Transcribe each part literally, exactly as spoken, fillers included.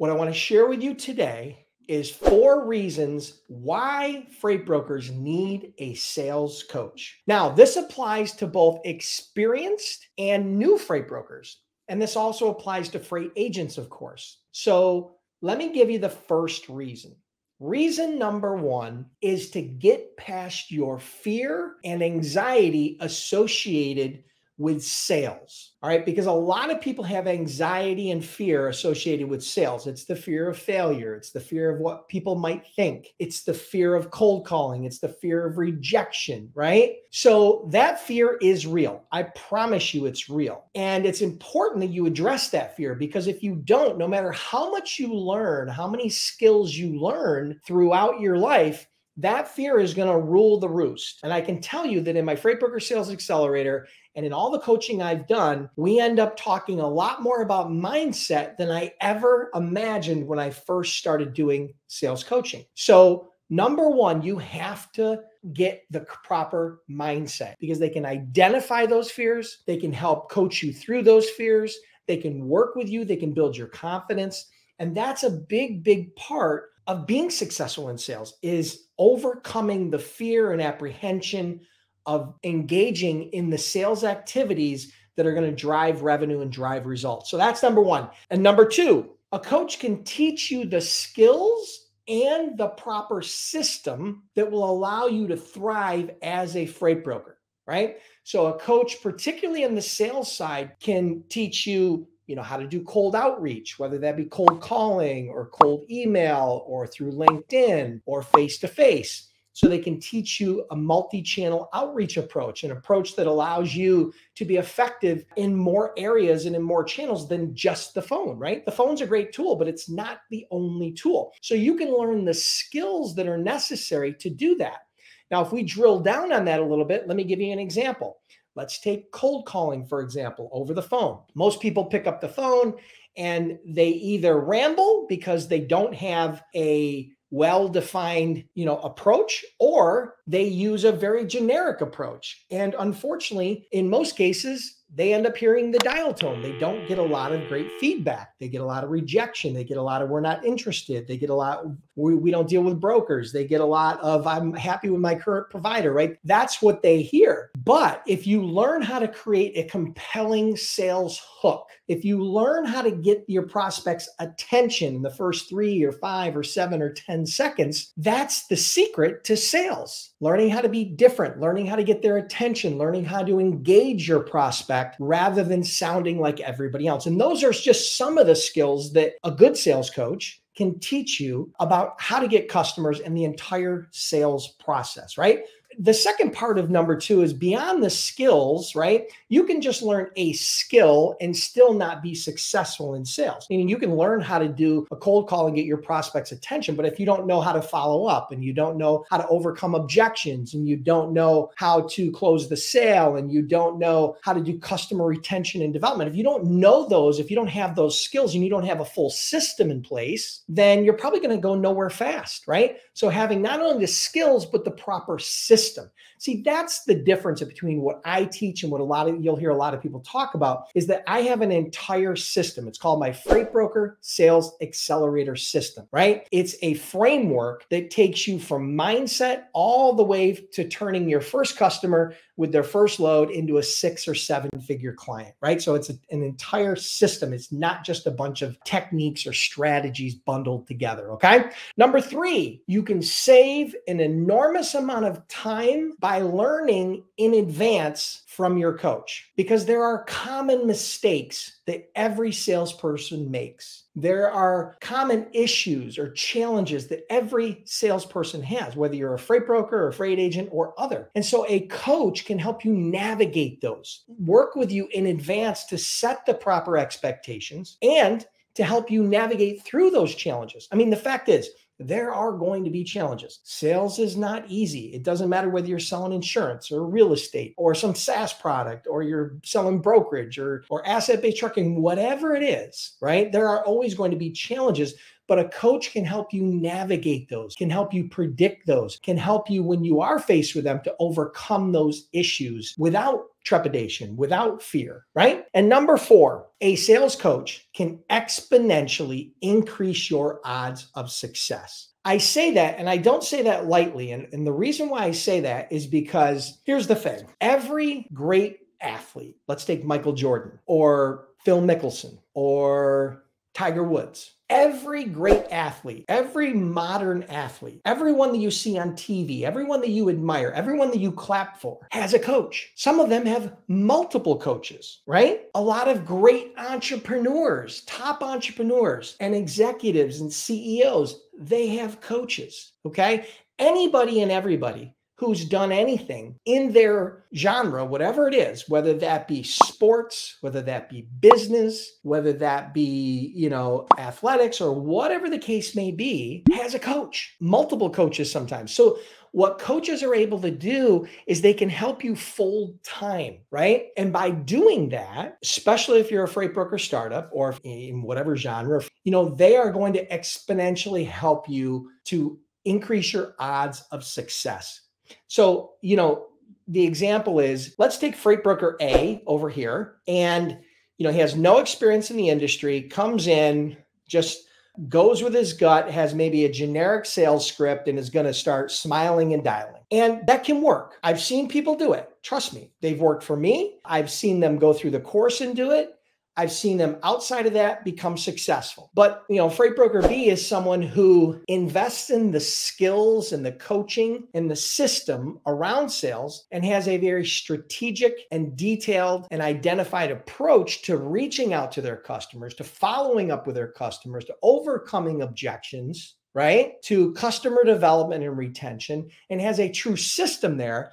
What I want to share with you today is four reasons why freight brokers need a sales coach. Now, this applies to both experienced and new freight brokers. And this also applies to freight agents, of course. So let me give you the first reason. Reason number one is to get past your fear and anxiety associated with sales, all right? Because a lot of people have anxiety and fear associated with sales. It's the fear of failure. It's the fear of what people might think. It's the fear of cold calling. It's the fear of rejection, right? So that fear is real. I promise you it's real. And it's important that you address that fear, because if you don't, no matter how much you learn, how many skills you learn throughout your life, that fear is going to rule the roost. And I can tell you that in my Freight Broker Sales Accelerator and in all the coaching I've done, we end up talking a lot more about mindset than I ever imagined when I first started doing sales coaching. So number one, you have to get the proper mindset, because they can identify those fears. They can help coach you through those fears. They can work with you. They can build your confidence. And that's a big, big part of being successful in sales, is overcoming the fear and apprehension of engaging in the sales activities that are going to drive revenue and drive results. So that's number one. And number two, a coach can teach you the skills and the proper system that will allow you to thrive as a freight broker, right? So a coach, particularly on the sales side, can teach you You know, how to do cold outreach, whether that be cold calling or cold email or through LinkedIn or face-to-face. So they can teach you a multi-channel outreach approach, an approach that allows you to be effective in more areas and in more channels than just the phone, right? The phone's a great tool, but it's not the only tool. So you can learn the skills that are necessary to do that. Now, if we drill down on that a little bit, let me give you an example. Let's take cold calling, for example, over the phone. Most people pick up the phone and they either ramble because they don't have a well-defined, you know, approach, or they use a very generic approach. And unfortunately, in most cases, they end up hearing the dial tone. They don't get a lot of great feedback. They get a lot of rejection. They get a lot of, we're not interested. They get a lot, we, we don't deal with brokers. They get a lot of, I'm happy with my current provider, right? That's what they hear. But if you learn how to create a compelling sales hook, if you learn how to get your prospects' attention in the first three or five or seven or ten seconds, that's the secret to sales. Learning how to be different, learning how to get their attention, learning how to engage your prospect, rather than sounding like everybody else. And those are just some of the skills that a good sales coach can teach you about how to get customers and the entire sales process, right? The second part of number two is beyond the skills, right? You can just learn a skill and still not be successful in sales. I mean, you can learn how to do a cold call and get your prospect's attention, but if you don't know how to follow up, and you don't know how to overcome objections, and you don't know how to close the sale, and you don't know how to do customer retention and development, if you don't know those, if you don't have those skills and you don't have a full system in place, then you're probably going to go nowhere fast, right? So having not only the skills, but the proper system. System. See, that's the difference between what I teach and what a lot of you'll hear a lot of people talk about, is that I have an entire system. It's called my Freight Broker Sales Accelerator System, right? It's a framework that takes you from mindset all the way to turning your first customer with their first load into a six or seven figure client, right? So it's a, an entire system. It's not just a bunch of techniques or strategies bundled together, okay? Number three, you can save an enormous amount of time Time by learning in advance from your coach, because there are common mistakes that every salesperson makes. There are common issues or challenges that every salesperson has, whether you're a freight broker or a freight agent or other. And so a coach can help you navigate those, work with you in advance to set the proper expectations and to help you navigate through those challenges. I mean, the fact is, there are going to be challenges. Sales is not easy. It doesn't matter whether you're selling insurance or real estate or some SaaS product, or you're selling brokerage or, or asset-based trucking, whatever it is, right? There are always going to be challenges, But a coach can help you navigate those, can help you predict those, can help you when you are faced with them to overcome those issues without trepidation, without fear, right? And number four, a sales coach can exponentially increase your odds of success. I say that, and I don't say that lightly. And, and the reason why I say that is because here's the thing. Every great athlete, let's take Michael Jordan or Phil Mickelson or Tiger Woods. Every great athlete, every modern athlete, everyone that you see on T V, everyone that you admire, everyone that you clap for has a coach. Some of them have multiple coaches, right? A lot of great entrepreneurs, top entrepreneurs and executives and C E Os, they have coaches, okay? Anybody and everybody who's done anything in their genre, whatever it is, whether that be sports, whether that be business, whether that be, you know, athletics or whatever the case may be, has a coach, multiple coaches sometimes. So what coaches are able to do is they can help you fold time, right? And by doing that, especially if you're a freight broker startup or in whatever genre, you know, they are going to exponentially help you to increase your odds of success. So, you know, the example is, let's take freight broker A over here. And, you know, he has no experience in the industry, comes in, just goes with his gut, has maybe a generic sales script, and is going to start smiling and dialing. And that can work. I've seen people do it. Trust me, they've worked for me. I've seen them go through the course and do it. I've seen them outside of that become successful. But, you know, Freight Broker B is someone who invests in the skills and the coaching and the system around sales and has a very strategic and detailed and identified approach to reaching out to their customers, to following up with their customers, to overcoming objections, right? To customer development and retention, and has a true system there.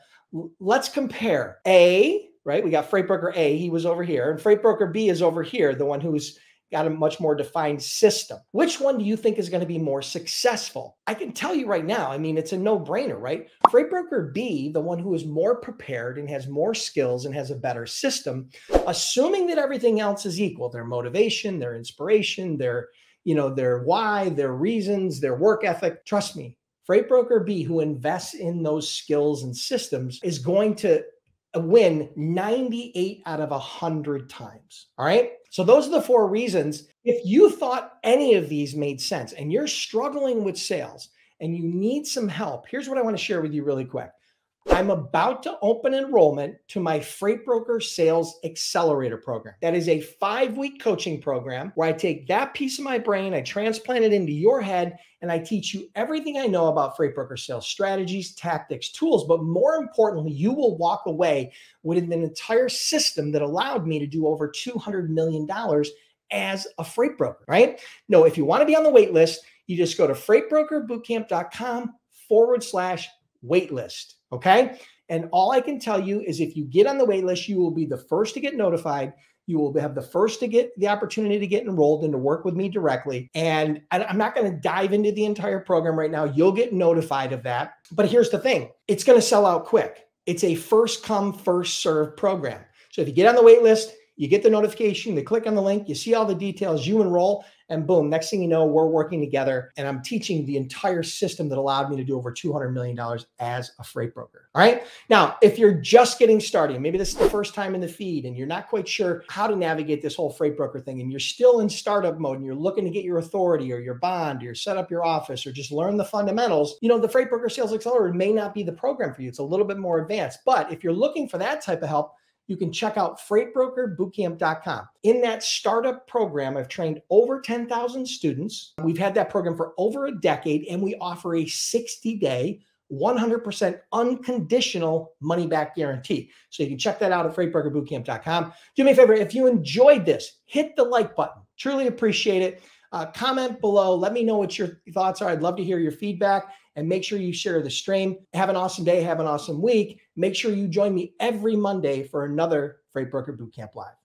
Let's compare A, right? We got Freight Broker A, he was over here, and Freight Broker B is over here, the one who's got a much more defined system. Which one do you think is going to be more successful? I can tell you right now, I mean, it's a no-brainer, right? Freight Broker B, the one who is more prepared and has more skills and has a better system, assuming that everything else is equal, their motivation, their inspiration, their, you know, their why, their reasons, their work ethic. Trust me, Freight Broker B, who invests in those skills and systems, is going to win ninety-eight out of one hundred times. All right. So those are the four reasons. If you thought any of these made sense and you're struggling with sales and you need some help, here's what I want to share with you really quick. I'm about to open enrollment to my Freight Broker Sales Accelerator program. That is a five-week coaching program where I take that piece of my brain, I transplant it into your head, and I teach you everything I know about freight broker sales strategies, tactics, tools. But more importantly, you will walk away with an entire system that allowed me to do over two hundred million dollars as a freight broker, right? No, if you want to be on the wait list, you just go to FreightBrokerBootCamp.com forward slash wait list. Okay. And all I can tell you is if you get on the wait list, you will be the first to get notified. You will have the first to get the opportunity to get enrolled and to work with me directly. And I'm not going to dive into the entire program right now. You'll get notified of that. But here's the thing. It's going to sell out quick. It's a first come, first serve program. So if you get on the wait list, you get the notification, you click on the link, you see all the details, you enroll, and boom, next thing you know, we're working together and I'm teaching the entire system that allowed me to do over two hundred million dollars as a freight broker, all right? Now, if you're just getting started, maybe this is the first time in the feed and you're not quite sure how to navigate this whole freight broker thing and you're still in startup mode and you're looking to get your authority or your bond or set up your office or just learn the fundamentals, you know, the Freight Broker Sales Accelerator may not be the program for you. It's a little bit more advanced, but if you're looking for that type of help, you can check out Freight Broker Bootcamp dot com. In that startup program, I've trained over ten thousand students. We've had that program for over a decade, and we offer a sixty-day, one hundred percent unconditional money-back guarantee. So you can check that out at Freight Broker Bootcamp dot com. Do me a favor, if you enjoyed this, hit the like button. Truly appreciate it. Uh, comment below. Let me know what your thoughts are. I'd love to hear your feedback. And make sure you share the stream. Have an awesome day. Have an awesome week. Make sure you join me every Monday for another Freight Broker Bootcamp Live.